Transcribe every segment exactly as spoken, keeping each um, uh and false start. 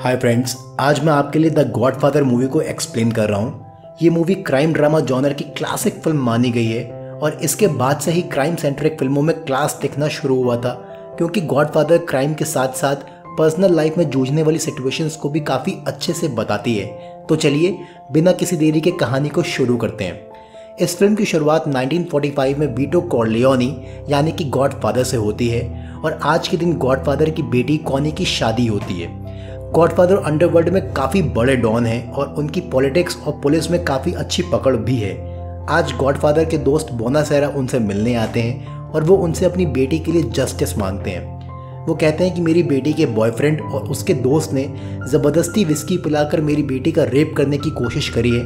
Hi friends, आज मैं आपके लिए द गॉडफादर मूवी को एक्सप्लेन कर रहा हूँ। ये मूवी क्राइम ड्रामा जॉनर की क्लासिक फिल्म मानी गई है और इसके बाद से ही क्राइम सेंट्रिक फिल्मों में क्लास दिखना शुरू हुआ था, क्योंकि गॉडफादर क्राइम के साथ साथ पर्सनल लाइफ में जूझने वाली सिचुएशंस को भी काफ़ी अच्छे से बताती है। तो चलिए बिना किसी देरी के कहानी को शुरू करते हैं। इस फिल्म की शुरुआत नाइनटीन फोर्टी फाइव में वीटो कॉर्लियोनी यानी कि गॉडफादर से होती है और आज के दिन गॉडफादर की बेटी कॉनी की शादी होती है। गॉडफादर अंडरवर्ल्ड में काफ़ी बड़े डॉन हैं और उनकी पॉलिटिक्स और पुलिस में काफ़ी अच्छी पकड़ भी है। आज गॉडफादर के दोस्त बोनासेरा उनसे मिलने आते हैं और वो उनसे अपनी बेटी के लिए जस्टिस मांगते हैं। वो कहते हैं कि मेरी बेटी के बॉयफ्रेंड और उसके दोस्त ने ज़बरदस्ती विस्की पिलाकर मेरी बेटी का रेप करने की कोशिश करी है।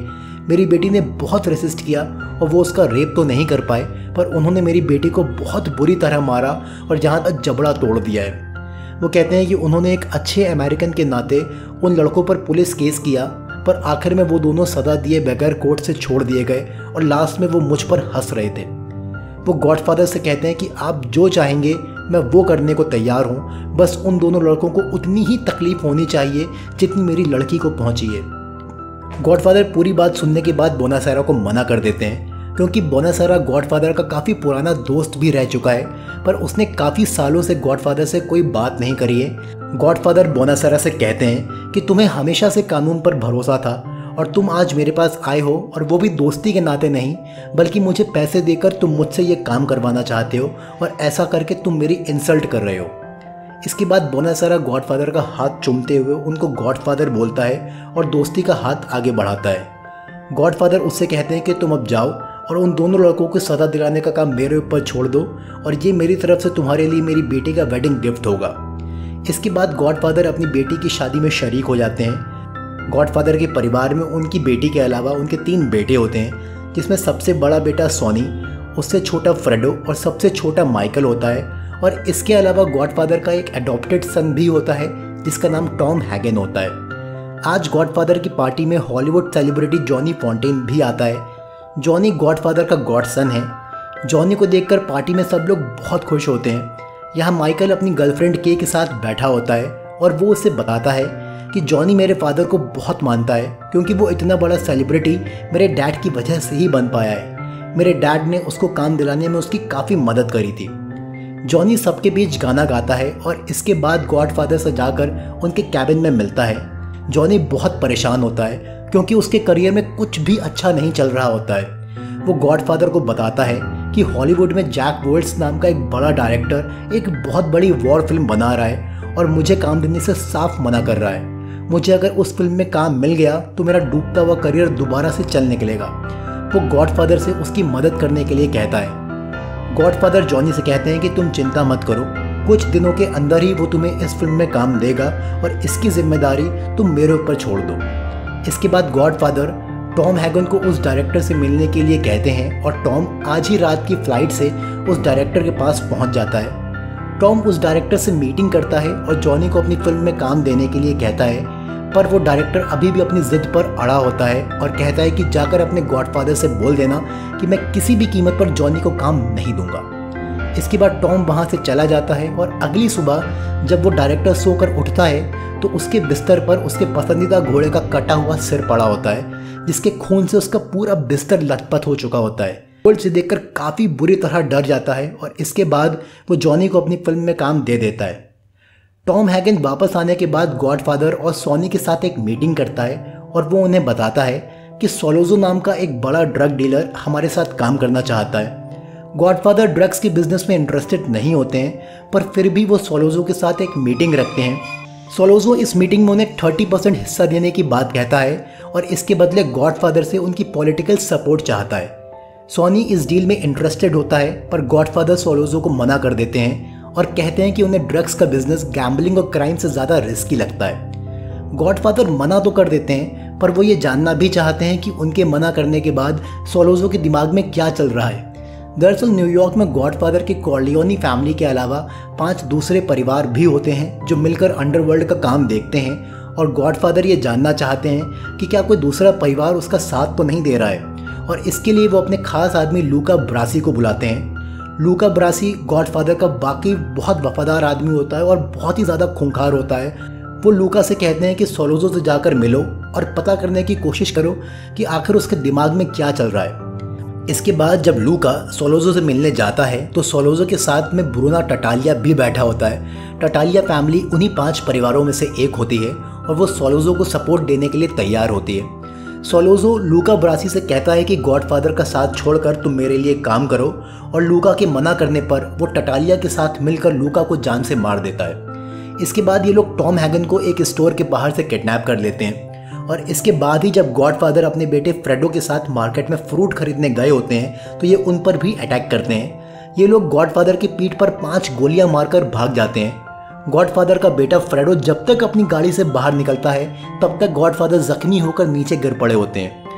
मेरी बेटी ने बहुत रेसिस्ट किया और वो उसका रेप तो नहीं कर पाए, पर उन्होंने मेरी बेटी को बहुत बुरी तरह मारा और जहाँ तक जबड़ा तोड़ दिया है। वो कहते हैं कि उन्होंने एक अच्छे अमेरिकन के नाते उन लड़कों पर पुलिस केस किया, पर आखिर में वो दोनों सदा दिए बगैर कोर्ट से छोड़ दिए गए और लास्ट में वो मुझ पर हंस रहे थे। वो गॉडफादर से कहते हैं कि आप जो चाहेंगे मैं वो करने को तैयार हूँ, बस उन दोनों लड़कों को उतनी ही तकलीफ होनी चाहिए जितनी मेरी लड़की को पहुँची है। गॉडफादर पूरी बात सुनने के बाद बोनासेरा को मना कर देते हैं, क्योंकि बोनासेरा गॉडफादर का काफ़ी पुराना दोस्त भी रह चुका है, पर उसने काफ़ी सालों से गॉडफादर से कोई बात नहीं करी है। गॉडफादर बोनासेरा से कहते हैं कि तुम्हें हमेशा से कानून पर भरोसा था और तुम आज मेरे पास आए हो, और वो भी दोस्ती के नाते नहीं बल्कि मुझे पैसे देकर तुम मुझसे ये काम करवाना चाहते हो और ऐसा करके तुम मेरी इंसल्ट कर रहे हो। इसके बाद बोनासेरा गॉडफादर का हाथ चूमते हुए उनको गॉडफादर बोलता है और दोस्ती का हाथ आगे बढ़ाता है। गॉडफादर उससे कहते हैं कि तुम अब जाओ और उन दोनों लड़कों को सजा दिलाने का काम मेरे ऊपर छोड़ दो, और ये मेरी तरफ से तुम्हारे लिए मेरी बेटी का वेडिंग गिफ्ट होगा। इसके बाद गॉडफादर अपनी बेटी की शादी में शरीक हो जाते हैं। गॉडफादर के परिवार में उनकी बेटी के अलावा उनके तीन बेटे होते हैं, जिसमें सबसे बड़ा बेटा सोनी, उससे छोटा फ्रेडो और सबसे छोटा माइकल होता है। और इसके अलावा गॉडफादर का एक एडॉप्टेड सन भी होता है जिसका नाम टॉम हैगन होता है। आज गॉडफादर की पार्टी में हॉलीवुड सेलिब्रिटी जॉनी फॉन्टेन भी आता है। जॉनी गॉडफादर का गॉडसन है। जॉनी को देखकर पार्टी में सब लोग बहुत खुश होते हैं। यहाँ माइकल अपनी गर्लफ्रेंड के के साथ बैठा होता है और वो उसे बताता है कि जॉनी मेरे फादर को बहुत मानता है, क्योंकि वो इतना बड़ा सेलिब्रिटी मेरे डैड की वजह से ही बन पाया है। मेरे डैड ने उसको काम दिलाने में उसकी काफ़ी मदद करी थी। जॉनी सबके बीच गाना गाता है और इसके बाद गॉडफादर से जाकर उनके कैबिन में मिलता है। जॉनी बहुत परेशान होता है क्योंकि उसके करियर में कुछ भी अच्छा नहीं चल रहा होता है। वो गॉडफादर को बताता है कि हॉलीवुड में जैक बोर्ड्स नाम का एक बड़ा डायरेक्टर एक बहुत बड़ी वॉर फिल्म बना रहा है और मुझे काम देने से साफ मना कर रहा है। मुझे अगर उस फिल्म में काम मिल गया तो मेरा डूबता हुआ करियर दोबारा से चल निकलेगा। वो गॉडफादर से उसकी मदद करने के लिए कहता है। गॉडफादर जॉनी से कहते हैं कि तुम चिंता मत करो, कुछ दिनों के अंदर ही वो तुम्हें इस फिल्म में काम देगा और इसकी जिम्मेदारी तुम मेरे ऊपर छोड़ दो। इसके बाद गॉडफादर टॉम हैगन को उस डायरेक्टर से मिलने के लिए कहते हैं और टॉम आज ही रात की फ़्लाइट से उस डायरेक्टर के पास पहुंच जाता है। टॉम उस डायरेक्टर से मीटिंग करता है और जॉनी को अपनी फिल्म में काम देने के लिए कहता है, पर वो डायरेक्टर अभी भी अपनी ज़िद पर अड़ा होता है और कहता है कि जाकर अपने गॉडफादर से बोल देना कि मैं किसी भी कीमत पर जॉनी को काम नहीं दूंगा। इसके बाद टॉम वहाँ से चला जाता है और अगली सुबह जब वो डायरेक्टर सोकर उठता है तो उसके बिस्तर पर उसके पसंदीदा घोड़े का कटा हुआ सिर पड़ा होता है, जिसके खून से उसका पूरा बिस्तर लथपथ हो चुका होता है। बोल्ट से देखकर काफ़ी बुरी तरह डर जाता है और इसके बाद वो जॉनी को अपनी फिल्म में काम दे देता है। टॉम हैगन वापस आने के बाद गॉडफादर और सोनी के साथ एक मीटिंग करता है और वो उन्हें बताता है कि सोलोजो नाम का एक बड़ा ड्रग डीलर हमारे साथ काम करना चाहता है। गॉडफादर ड्रग्स के बिजनेस में इंटरेस्टेड नहीं होते हैं, पर फिर भी वो सोलोजो के साथ एक मीटिंग रखते हैं। सोलोजो इस मीटिंग में उन्हें तीस परसेंट हिस्सा देने की बात कहता है और इसके बदले गॉडफादर से उनकी पॉलिटिकल सपोर्ट चाहता है। सोनी इस डील में इंटरेस्टेड होता है, पर गॉडफादर सोलोजो को मना कर देते हैं और कहते हैं कि उन्हें ड्रग्स का बिजनेस गैम्बलिंग और क्राइम से ज़्यादा रिस्की लगता है। गॉडफादर मना तो कर देते हैं, पर वो ये जानना भी चाहते हैं कि उनके मना करने के बाद सोलोजो के दिमाग में क्या चल रहा है। दरअसल न्यूयॉर्क में गॉडफादर के कॉर्लियोनी फैमिली के अलावा पांच दूसरे परिवार भी होते हैं जो मिलकर अंडरवर्ल्ड का काम देखते हैं, और गॉडफादर ये जानना चाहते हैं कि क्या कोई दूसरा परिवार उसका साथ तो नहीं दे रहा है, और इसके लिए वो अपने खास आदमी लूका ब्रासी को बुलाते हैं। लूका ब्रासी गॉडफादर का बाकी बहुत वफादार आदमी होता है और बहुत ही ज़्यादा खूंखार होता है। वो लूका से कहते हैं कि सोलोजो से जाकर मिलो और पता करने की कोशिश करो कि आखिर उसके दिमाग में क्या चल रहा है। इसके बाद जब लूका सोलोजो से मिलने जाता है तो सोलोजो के साथ में ब्रूना टटालिया भी बैठा होता है। टटालिया फैमिली उन्हीं पांच परिवारों में से एक होती है और वो सोलोजो को सपोर्ट देने के लिए तैयार होती है। सोलोजो लूका ब्रासी से कहता है कि गॉडफादर का साथ छोड़कर तुम मेरे लिए काम करो, और लूका के मना करने पर वो टटालिया के साथ मिलकर लूका को जान से मार देता है। इसके बाद ये लोग टॉम हैगन को एक स्टोर के बाहर से किडनैप कर लेते हैं, और इसके बाद ही जब गॉडफादर अपने बेटे फ्रेडो के साथ मार्केट में फ्रूट खरीदने गए होते हैं तो ये उन पर भी अटैक करते हैं। ये लोग गॉडफादर की पीठ पर पांच गोलियां मारकर भाग जाते हैं। गॉडफादर का बेटा फ्रेडो जब तक अपनी गाड़ी से बाहर निकलता है तब तक गॉडफादर जख्मी होकर नीचे गिर पड़े होते हैं।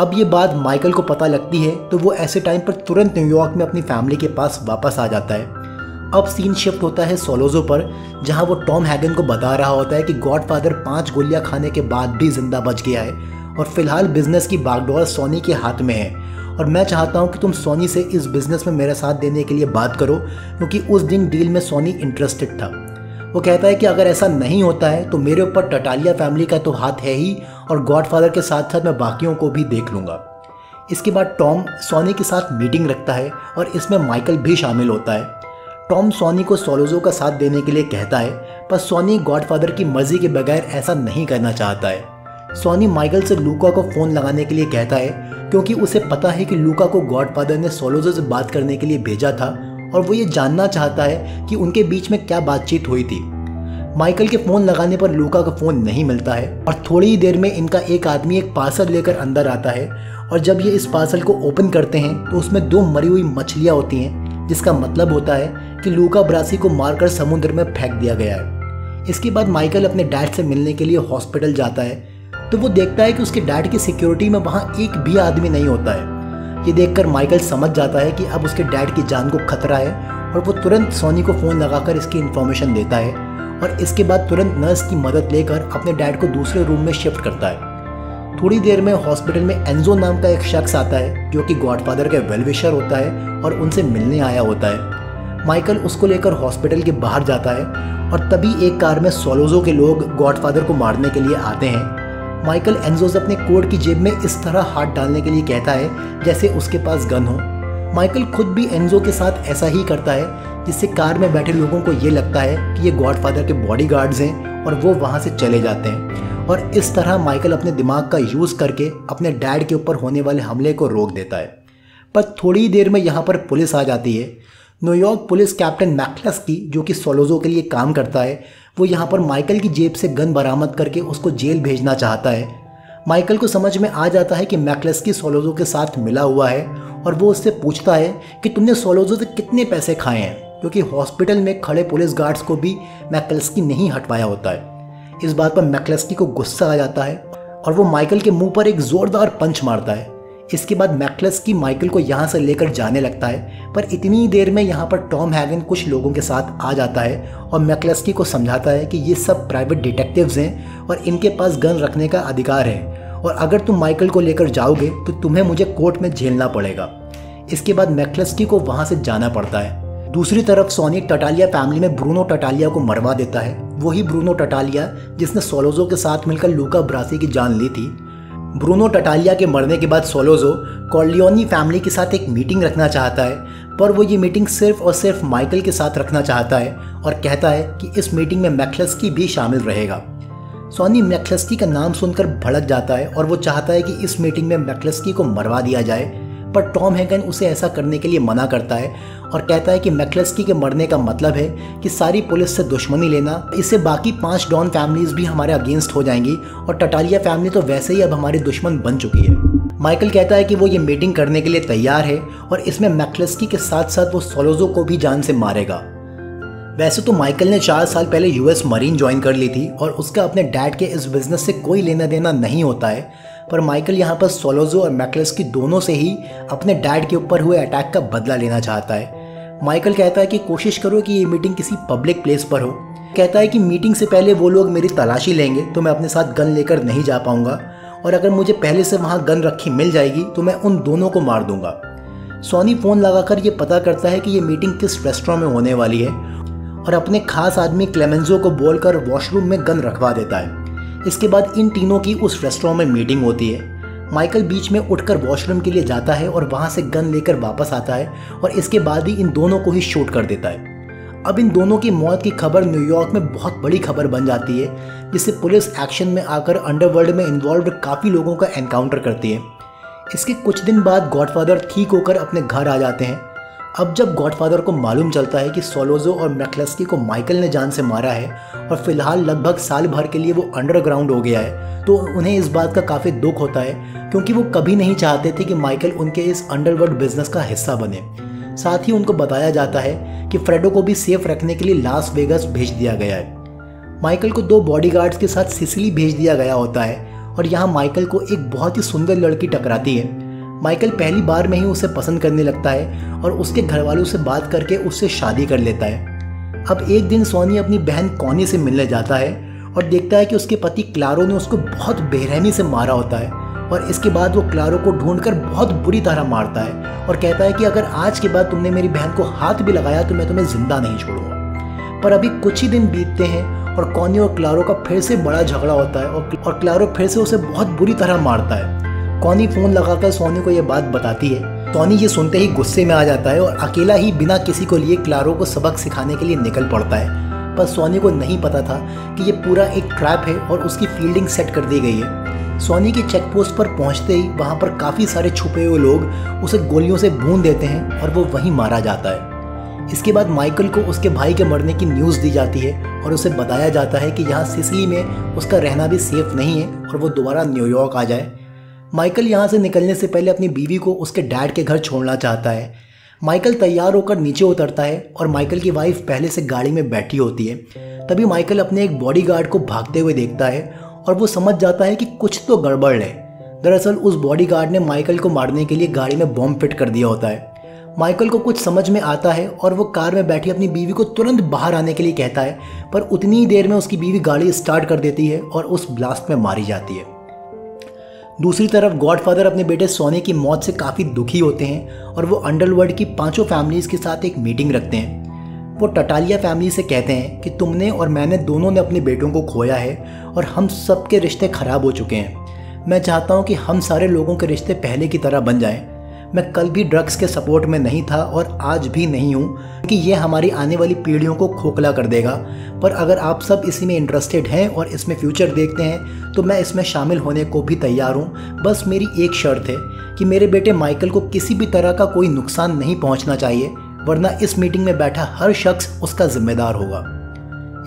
अब ये बात माइकल को पता लगती है तो वो ऐसे टाइम पर तुरंत न्यूयॉर्क में अपनी फैमिली के पास वापस आ जाता है। अब सीन शिफ्ट होता है सोलोजो पर, जहां वो टॉम हैगन को बता रहा होता है कि गॉडफादर पांच गोलियां खाने के बाद भी जिंदा बच गया है और फिलहाल बिजनेस की बागडोर सोनी के हाथ में है, और मैं चाहता हूं कि तुम सोनी से इस बिज़नेस में मेरा साथ देने के लिए बात करो, क्योंकि उस दिन डील में सोनी इंटरेस्टेड था। वो कहता है कि अगर ऐसा नहीं होता है तो मेरे ऊपर टटालिया फैमिली का तो हाथ है ही, और गॉडफादर के साथ साथ मैं बाकियों को भी देख लूँगा। इसके बाद टॉम सोनी के साथ मीटिंग रखता है और इसमें माइकल भी शामिल होता है। टॉम सोनी को सोलोजो का साथ देने के लिए कहता है, पर सोनी गॉडफादर की मर्जी के बगैर ऐसा नहीं करना चाहता है। सोनी माइकल से लूका को फ़ोन लगाने के लिए कहता है, क्योंकि उसे पता है कि लूका को गॉडफादर ने सोलोजो से बात करने के लिए भेजा था और वो ये जानना चाहता है कि उनके बीच में क्या बातचीत हुई थी। माइकल के फ़ोन लगाने पर लूका का फ़ोन नहीं मिलता है, और थोड़ी ही देर में इनका एक आदमी एक पार्सल लेकर अंदर आता है, और जब ये इस पार्सल को ओपन करते हैं तो उसमें दो मरी हुई मछलियाँ होती हैं, जिसका मतलब होता है कि लूका ब्रासी को मारकर समुद्र में फेंक दिया गया है। इसके बाद माइकल अपने डैड से मिलने के लिए हॉस्पिटल जाता है तो वो देखता है कि उसके डैड की सिक्योरिटी में वहाँ एक भी आदमी नहीं होता है। ये देखकर माइकल समझ जाता है कि अब उसके डैड की जान को खतरा है, और वो तुरंत सोनी को फ़ोन लगाकर इसकी इन्फॉर्मेशन देता है, और इसके बाद तुरंत नर्स की मदद लेकर अपने डैड को दूसरे रूम में शिफ्ट करता है। थोड़ी देर में हॉस्पिटल में एंजो नाम का एक शख्स आता है, जो कि गॉडफादर का वेलविशर होता है और उनसे मिलने आया होता है। माइकल उसको लेकर हॉस्पिटल के बाहर जाता है, और तभी एक कार में सोलोजो के लोग गॉडफादर को मारने के लिए आते हैं। माइकल एंजो से अपने कोट की जेब में इस तरह हाथ डालने के लिए कहता है जैसे उसके पास गन हो। माइकल खुद भी एंजो के साथ ऐसा ही करता है, जिससे कार में बैठे लोगों को ये लगता है कि ये गॉडफादर के बॉडीगार्ड्स हैं, और वो वहाँ से चले जाते हैं, और इस तरह माइकल अपने दिमाग का यूज़ करके अपने डैड के ऊपर होने वाले हमले को रोक देता है। पर थोड़ी ही देर में यहाँ पर पुलिस आ जाती है। न्यूयॉर्क पुलिस कैप्टन मैकक्लस्की, जो कि सोलोजो के लिए काम करता है, वो यहाँ पर माइकल की जेब से गन बरामद करके उसको जेल भेजना चाहता है। माइकल को समझ में आ जाता है कि मैकक्लस्की सोलोजो के साथ मिला हुआ है, और वो उससे पूछता है कि तुमने सोलोजो से कितने पैसे खाए हैं, क्योंकि हॉस्पिटल में खड़े पुलिस गार्ड्स को भी मैकक्लस्की ने ही हटवाया होता है। इस बात पर मैकक्लस्की को गुस्सा आ जाता है और वो माइकल के मुंह पर एक ज़ोरदार पंच मारता है। इसके बाद मैकक्लस्की माइकल को यहाँ से लेकर जाने लगता है, पर इतनी देर में यहाँ पर टॉम हैगन कुछ लोगों के साथ आ जाता है और मैकक्लस्की को समझाता है कि ये सब प्राइवेट डिटेक्टिव्स हैं और इनके पास गन रखने का अधिकार है, और अगर तुम माइकल को लेकर जाओगे तो तुम्हें मुझे कोर्ट में झेलना पड़ेगा। इसके बाद मैकक्लस्की को वहाँ से जाना पड़ता है। दूसरी तरफ सोनी टटालिया फैमिली में ब्रूनो टटालिया को मरवा देता है, वही ब्रूनो टटालिया जिसने सोलोजो के साथ मिलकर लूका ब्रासी की जान ली थी। ब्रूनो टटालिया के मरने के बाद सोलोजो कॉर्लियोनी फैमिली के साथ एक मीटिंग रखना चाहता है, पर वो ये मीटिंग सिर्फ और सिर्फ माइकल के साथ रखना चाहता है और कहता है कि इस मीटिंग में मैकक्लस्की भी शामिल रहेगा। सोनी मैकक्लस्की का नाम सुनकर भड़क जाता है और वो चाहता है कि इस मीटिंग में मैकक्लस्की को मरवा दिया जाए, पर टॉम हैगन उसे ऐसा करने के लिए मना करता है और कहता है कि मैकक्लस्की के मरने का मतलब है कि सारी पुलिस से दुश्मनी लेना, इससे बाकी पांच डॉन फैमिलीज भी हमारे अगेंस्ट हो जाएंगी और टटालिया फैमिली तो वैसे ही अब हमारी दुश्मन बन चुकी है। माइकल कहता है कि वो ये मीटिंग करने के लिए तैयार है और इसमें मैकक्लस्की के साथ साथ वो सोलोजो को भी जान से मारेगा। वैसे तो माइकल ने चार साल पहले यूएस मरीन ज्वाइन कर ली थी और उसका अपने डैड के इस बिज़नेस से कोई लेना देना नहीं होता है, पर माइकल यहाँ पर सोलोजो और मैकक्लस्की दोनों से ही अपने डैड के ऊपर हुए अटैक का बदला लेना चाहता है। माइकल कहता है कि कोशिश करो कि ये मीटिंग किसी पब्लिक प्लेस पर हो। कहता है कि मीटिंग से पहले वो लोग मेरी तलाशी लेंगे तो मैं अपने साथ गन लेकर नहीं जा पाऊँगा, और अगर मुझे पहले से वहाँ गन रखी मिल जाएगी तो मैं उन दोनों को मार दूँगा। सोनी फ़ोन लगाकर ये पता करता है कि ये मीटिंग किस रेस्टोरेंट में होने वाली है और अपने खास आदमी क्लेमेंजो को बोलकर वॉशरूम में गन रखवा देता है। इसके बाद इन तीनों की उस रेस्टोरेंट में मीटिंग होती है। माइकल बीच में उठकर वॉशरूम के लिए जाता है और वहाँ से गन लेकर वापस आता है और इसके बाद ही इन दोनों को ही शूट कर देता है। अब इन दोनों की मौत की खबर न्यूयॉर्क में बहुत बड़ी खबर बन जाती है, जिससे पुलिस एक्शन में आकर अंडरवर्ल्ड में इन्वॉल्व काफ़ी लोगों का एनकाउंटर करती है। इसके कुछ दिन बाद गॉडफादर ठीक होकर अपने घर आ जाते हैं। अब जब गॉडफादर को मालूम चलता है कि सोलोजो और मैकलस्की को माइकल ने जान से मारा है और फिलहाल लगभग साल भर के लिए वो अंडरग्राउंड हो गया है, तो उन्हें इस बात का काफ़ी दुख होता है, क्योंकि वो कभी नहीं चाहते थे कि माइकल उनके इस अंडरवर्ल्ड बिजनेस का हिस्सा बने। साथ ही उनको बताया जाता है कि फ्रेडो को भी सेफ रखने के लिए लास वेगास भेज दिया गया है। माइकल को दो बॉडीगार्ड्स के साथ सिसिली भेज दिया गया होता है और यहाँ माइकल को एक बहुत ही सुंदर लड़की टकराती है। माइकल पहली बार में ही उसे पसंद करने लगता है और उसके घर वालों से बात करके उससे शादी कर लेता है। अब एक दिन सोनी अपनी बहन कॉनी से मिलने जाता है और देखता है कि उसके पति क्लारो ने उसको बहुत बेरहमी से मारा होता है और इसके बाद वो क्लारो को ढूंढकर बहुत बुरी तरह मारता है और कहता है कि अगर आज के बाद तुमने मेरी बहन को हाथ भी लगाया तो मैं तुम्हें जिंदा नहीं छोड़ूंगा। पर अभी कुछ ही दिन बीतते हैं और कॉनी और क्लारो का फिर से बड़ा झगड़ा होता है और क्लारो फिर से उसे बहुत बुरी तरह मारता है। कॉनी फ़ोन लगाकर सोनी को यह बात बताती है। सोनी ये सुनते ही गुस्से में आ जाता है और अकेला ही बिना किसी को लिए क्लारो को सबक सिखाने के लिए निकल पड़ता है। पर सोनी को नहीं पता था कि ये पूरा एक ट्रैप है और उसकी फील्डिंग सेट कर दी गई है। सोनी की चेकपोस्ट पर पहुंचते ही वहाँ पर काफ़ी सारे छुपे हुए लोग उसे गोलियों से भून देते हैं और वो वहीं मारा जाता है। इसके बाद माइकल को उसके भाई के मरने की न्यूज़ दी जाती है और उसे बताया जाता है कि यहाँ सिसिली में उसका रहना भी सेफ नहीं है और वो दोबारा न्यूयॉर्क आ जाए। माइकल यहाँ से निकलने से पहले अपनी बीवी को उसके डैड के घर छोड़ना चाहता है। माइकल तैयार होकर नीचे उतरता है और माइकल की वाइफ पहले से गाड़ी में बैठी होती है। तभी माइकल अपने एक बॉडीगार्ड को भागते हुए देखता है और वो समझ जाता है कि कुछ तो गड़बड़ है। दरअसल उस बॉडीगार्ड ने माइकल को मारने के लिए गाड़ी में बॉम्ब फिट कर दिया होता है। माइकल को कुछ समझ में आता है और वो कार में बैठी अपनी बीवी को तुरंत बाहर आने के लिए कहता है, पर उतनी ही देर में उसकी बीवी गाड़ी स्टार्ट कर देती है और उस ब्लास्ट में मारी जाती है। दूसरी तरफ गॉडफादर अपने बेटे सोनी की मौत से काफ़ी दुखी होते हैं और वो अंडरवर्ल्ड की पांचों फैमिलीज़ के साथ एक मीटिंग रखते हैं। वो टटालिया फैमिली से कहते हैं कि तुमने और मैंने दोनों ने अपने बेटों को खोया है और हम सब के रिश्ते ख़राब हो चुके हैं। मैं चाहता हूं कि हम सारे लोगों के रिश्ते पहले की तरह बन जाएं। मैं कल भी ड्रग्स के सपोर्ट में नहीं था और आज भी नहीं हूँ, क्योंकि ये हमारी आने वाली पीढ़ियों को खोखला कर देगा। पर अगर आप सब इसी में इंटरेस्टेड हैं और इसमें फ्यूचर देखते हैं तो मैं इसमें शामिल होने को भी तैयार हूँ। बस मेरी एक शर्त है कि मेरे बेटे माइकल को किसी भी तरह का कोई नुकसान नहीं पहुँचना चाहिए, वरना इस मीटिंग में बैठा हर शख्स उसका जिम्मेदार होगा।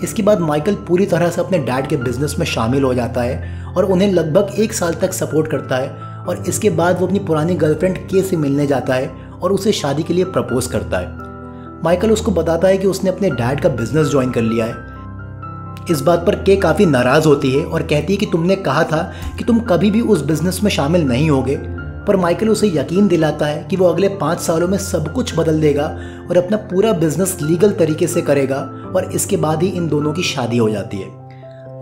इसके बाद माइकल पूरी तरह से अपने डैड के बिजनेस में शामिल हो जाता है और उन्हें लगभग एक साल तक सपोर्ट करता है और इसके बाद वो अपनी पुरानी गर्लफ्रेंड के से मिलने जाता है और उसे शादी के लिए प्रपोज करता है। माइकल उसको बताता है कि उसने अपने डैड का बिजनेस ज्वाइन कर लिया है। इस बात पर के काफ़ी नाराज़ होती है और कहती है कि तुमने कहा था कि तुम कभी भी उस बिज़नेस में शामिल नहीं होगे, पर माइकल उसे यकीन दिलाता है कि वो अगले पाँच सालों में सब कुछ बदल देगा और अपना पूरा बिजनेस लीगल तरीके से करेगा और इसके बाद ही इन दोनों की शादी हो जाती है।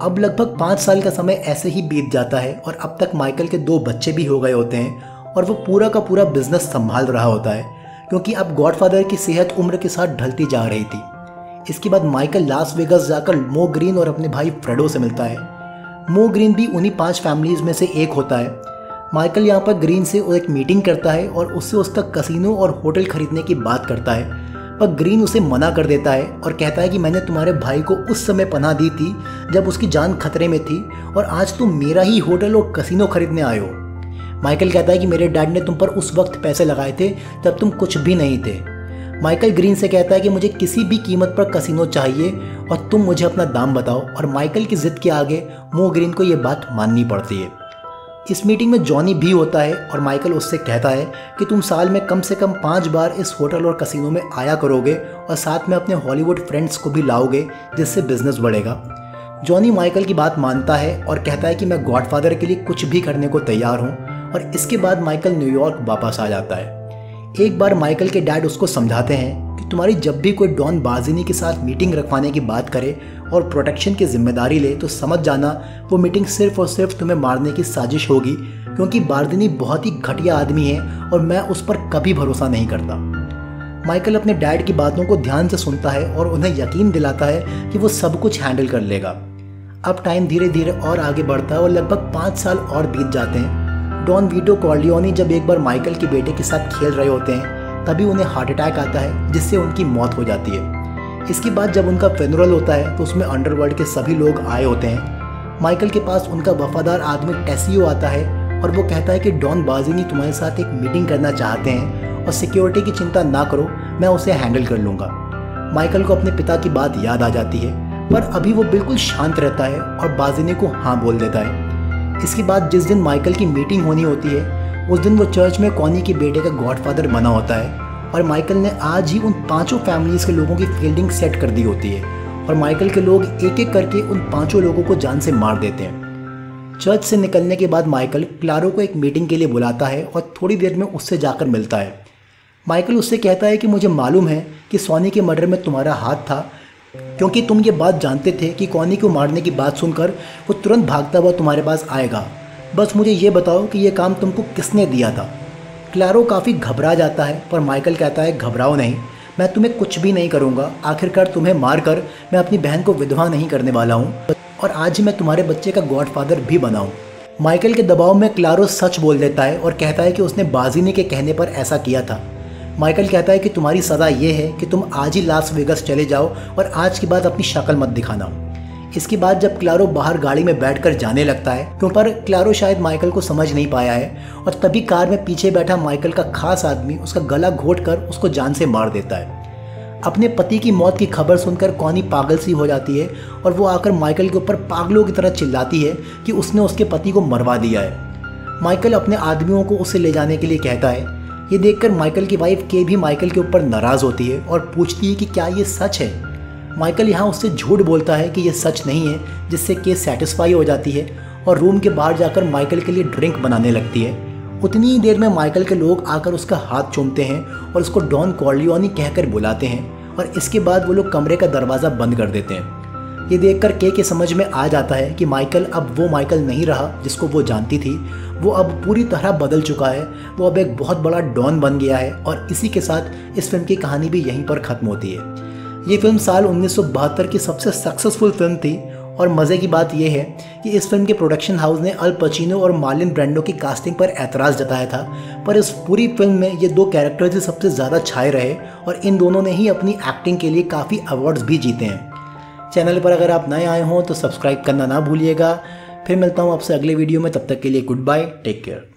अब लगभग पाँच साल का समय ऐसे ही बीत जाता है और अब तक माइकल के दो बच्चे भी हो गए होते हैं और वो पूरा का पूरा बिजनेस संभाल रहा होता है, क्योंकि अब गॉडफादर की सेहत उम्र के साथ ढलती जा रही थी। इसके बाद माइकल लास वेगास जाकर मो ग्रीन और अपने भाई फ्रेडो से मिलता है। मो ग्रीन भी उन्हीं पाँच फैमिलीज़ में से एक होता है। माइकल यहाँ पर ग्रीन से एक मीटिंग करता है और उससे उसका कसिनो और होटल खरीदने की बात करता है, पर ग्रीन उसे मना कर देता है और कहता है कि मैंने तुम्हारे भाई को उस समय पनाह दी थी जब उसकी जान खतरे में थी और आज तुम मेरा ही होटल और कसिनो खरीदने आए हो। माइकल कहता है कि मेरे डैड ने तुम पर उस वक्त पैसे लगाए थे जब तुम कुछ भी नहीं थे। माइकल ग्रीन से कहता है कि मुझे किसी भी कीमत पर कसिनो चाहिए और तुम मुझे अपना दाम बताओ, और माइकल की जिद के आगे मो ग्रीन को ये बात माननी पड़ती है। इस मीटिंग में जॉनी भी होता है और माइकल उससे कहता है कि तुम साल में कम से कम पाँच बार इस होटल और कसिनो में आया करोगे और साथ में अपने हॉलीवुड फ्रेंड्स को भी लाओगे, जिससे बिजनेस बढ़ेगा। जॉनी माइकल की बात मानता है और कहता है कि मैं गॉडफादर के लिए कुछ भी करने को तैयार हूँ, और इसके बाद माइकल न्यूयॉर्क वापस आ जाता है। एक बार माइकल के डैड उसको समझाते हैं कि तुम्हारी जब भी कोई डॉन बार्जिनी के साथ मीटिंग रखवाने की बात करे और प्रोटेक्शन की जिम्मेदारी ले तो समझ जाना वो मीटिंग सिर्फ और सिर्फ तुम्हें मारने की साजिश होगी, क्योंकि बार्जिनी बहुत ही घटिया आदमी है और मैं उस पर कभी भरोसा नहीं करता। माइकल अपने डैड की बातों को ध्यान से सुनता है और उन्हें यकीन दिलाता है कि वो सब कुछ हैंडल कर लेगा। अब टाइम धीरे धीरे और आगे बढ़ता है और लगभग पाँच साल और बीत जाते हैं। डॉन वीटो कॉर्लियोनी जब एक बार माइकल के बेटे के साथ खेल रहे होते हैं तभी उन्हें हार्ट अटैक आता है जिससे उनकी मौत हो जाती है। इसके बाद जब उनका फ्यूनरल होता है तो उसमें अंडरवर्ल्ड के सभी लोग आए होते हैं। माइकल के पास उनका वफादार आदमी टेसियो आता है और वो कहता है कि डॉन बार्जिनी तुम्हारे साथ एक मीटिंग करना चाहते हैं और सिक्योरिटी की चिंता ना करो, मैं उसे हैंडल कर लूँगा। माइकल को अपने पिता की बात याद आ जाती है पर अभी वो बिल्कुल शांत रहता है और बार्जिनी को हाँ बोल देता है। इसके बाद जिस दिन माइकल की मीटिंग होनी होती है उस दिन वो चर्च में कॉनी के बेटे का गॉडफादर बना होता है और माइकल ने आज ही उन पांचों फैमिलीज़ के लोगों की फील्डिंग सेट कर दी होती है और माइकल के लोग एक एक करके उन पाँचों लोगों को जान से मार देते हैं। चर्च से निकलने के बाद माइकल क्लारो को एक मीटिंग के लिए बुलाता है और थोड़ी देर में उससे जाकर मिलता है। माइकल उससे कहता है कि मुझे मालूम है कि सोनी के मर्डर में तुम्हारा हाथ था क्योंकि तुम ये बात जानते थे कि कॉनी को मारने की बात सुनकर वो तुरंत भागता हुआ तुम्हारे पास आएगा। बस मुझे ये बताओ कि ये काम तुमको किसने दिया था। क्लारो काफ़ी घबरा जाता है पर माइकल कहता है घबराओ नहीं, मैं तुम्हें कुछ भी नहीं करूँगा। आखिरकार तुम्हें मारकर मैं अपनी बहन को विधवा नहीं करने वाला हूँ और आज ही मैं तुम्हारे बच्चे का गॉडफादर भी बना हूँ। माइकल के दबाव में क्लारो सच बोल देता है और कहता है कि उसने बार्जिनी के कहने पर ऐसा किया था। माइकल कहता है कि तुम्हारी सज़ा ये है कि तुम आज ही लास वेगस चले जाओ और आज के बाद अपनी शक्ल मत दिखाना। इसके बाद जब क्लारो बाहर गाड़ी में बैठकर जाने लगता है क्यों पर क्लारो शायद माइकल को समझ नहीं पाया है और तभी कार में पीछे बैठा माइकल का खास आदमी उसका गला घोंटकर उसको जान से मार देता है। अपने पति की मौत की खबर सुनकर कॉनी पागल सी हो जाती है और वो आकर माइकल के ऊपर पागलों की तरह चिल्लाती है कि उसने उसके पति को मरवा दिया है। माइकल अपने आदमियों को उसे ले जाने के लिए कहता है। ये देखकर माइकल की वाइफ के भी माइकल के ऊपर नाराज़ होती है और पूछती है कि क्या ये सच है। माइकल यहाँ उससे झूठ बोलता है कि ये सच नहीं है जिससे केस सेटिस्फाई हो जाती है और रूम के बाहर जाकर माइकल के लिए ड्रिंक बनाने लगती है। उतनी ही देर में माइकल के लोग आकर उसका हाथ चूमते हैं और उसको डॉन कॉर्लियोनी कहकर बुलाते हैं और इसके बाद वो लोग कमरे का दरवाज़ा बंद कर देते हैं। ये देखकर के के समझ में आ जाता है कि माइकल अब वो माइकल नहीं रहा जिसको वो जानती थी। वो अब पूरी तरह बदल चुका है, वो अब एक बहुत बड़ा डॉन बन गया है और इसी के साथ इस फिल्म की कहानी भी यहीं पर ख़त्म होती है। ये फिल्म साल उन्नीस सौ बहत्तर की सबसे सक्सेसफुल फिल्म थी और मज़े की बात यह है कि इस फिल्म के प्रोडक्शन हाउस ने अल पचिनो और मार्लिन ब्रैंडो की कास्टिंग पर ऐतराज़ जताया था पर इस पूरी फिल्म में ये दो कैरेक्टर्स ही सबसे ज़्यादा छाए रहे और इन दोनों ने ही अपनी एक्टिंग के लिए काफ़ी अवार्ड्स भी जीते हैं। चैनल पर अगर आप नए आए हों तो सब्सक्राइब करना ना भूलिएगा। फिर मिलता हूँ आपसे अगले वीडियो में, तब तक के लिए गुड बाय, टेक केयर।